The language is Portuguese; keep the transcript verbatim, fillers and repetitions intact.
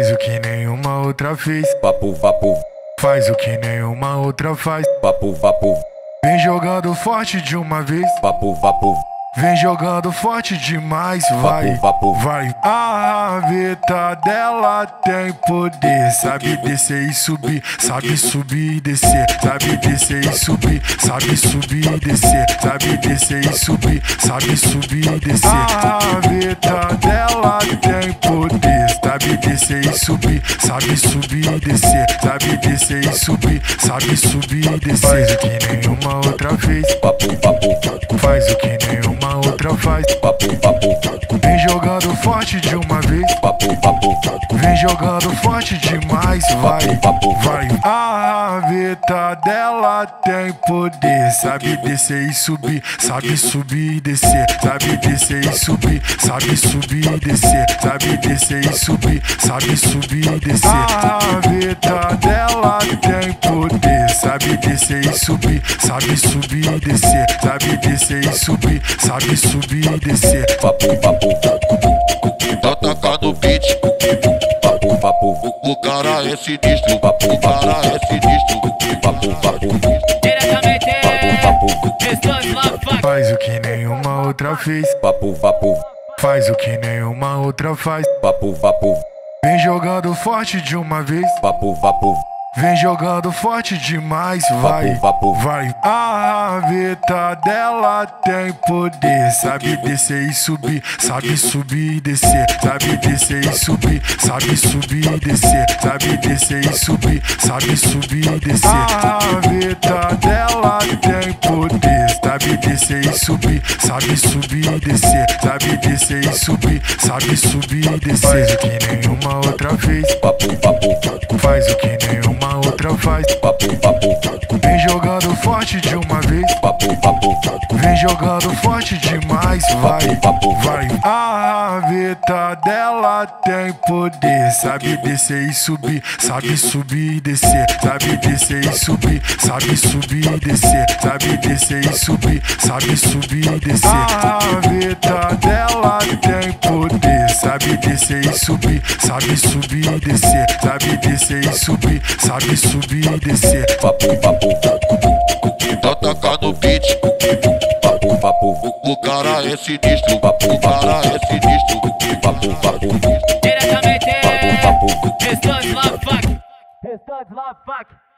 Faz o que nenhuma outra fez. Papo, vapo. Faz o que nenhuma outra faz. Papo, vapo. Vem jogando forte de uma vez. Papo, vapo. Vem jogando forte demais, vai, vapo, vapo. Vai. A rabeta dela tem poder. Sabe descer e subir, sabe subir e descer. Sabe descer e subir, sabe subir e descer. Sabe descer e subir, sabe subir e descer. A rabeta dela tem poder. Sabe descer e subir, sabe subir e descer. Sabe descer e subir, sabe subir e descer. Faz o que nenhuma outra fez. Faz o que nenhuma uma outra faz. Papo, papo. Vem jogando forte de uma vez. Papo, papo. Vem jogando forte demais, vai, papo, papo. Vai. A rabeta dela tem poder. Sabe descer e subir, sabe subir e descer. Sabe descer e subir, sabe subir e descer. Sabe descer e subir, sabe subir e descer. A rabeta dela tem poder. Sabe descer e subir, sabe subir e descer. Sabe descer e subir, sabe subir e descer. Papo, papo, tá tacando o beat. Papo, papo, o cara é sinistro. Papo, o cara é sinistro. Papo, papo, diretamente. Papo, papo, faz o que nenhuma outra fez. Papo, papo, faz o que nenhuma outra faz. Papo, papo, vem jogando forte de uma vez. Papo, papo. Vem jogando forte demais, vai, vapo, vapo. Vai. A rabeta dela tem poder. Sabe descer e subir, sabe subir e descer. Sabe descer e subir, sabe subir e descer. Sabe descer e subir, sabe subir e descer. A rabeta dela tem poder. Sabe descer e subir, sabe subir e descer. Sabe descer e subir, sabe subir e descer. Faz o que nenhuma outra fez. Papo, papo. Faz o que nenhuma uma outra faz. Papo, papo. Vem jogando forte de uma vez. Papo, papo. Vem jogando forte demais, vai, papo, papo. Vai. A rabeta dela tem poder. Sabe descer e subir, sabe subir e descer. Sabe descer e subir, sabe subir e descer. Sabe descer e subir, sabe subir e descer. A rabeta dela tem poder. Sabe descer e subir, sabe subir e descer. Sabe descer e subir, sabe subir e descer. Papo, papo, tá tacando o beat. Papo, papo, o cara é sinistro. Papo, o cara é sinistro. Papo, papo, diretamente. Papo, papo, restante lá, fuck. Restante lá, fuck.